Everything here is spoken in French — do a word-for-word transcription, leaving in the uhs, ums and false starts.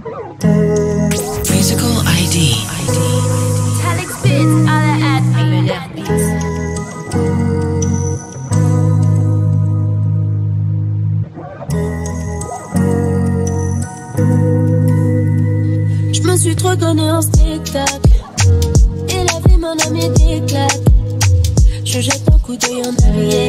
Musical I D. Telex bids other admin. Je me suis trop donné en spectacle. Et la vie m'en a mis des claques. Je jette un coup d'œil en arrière.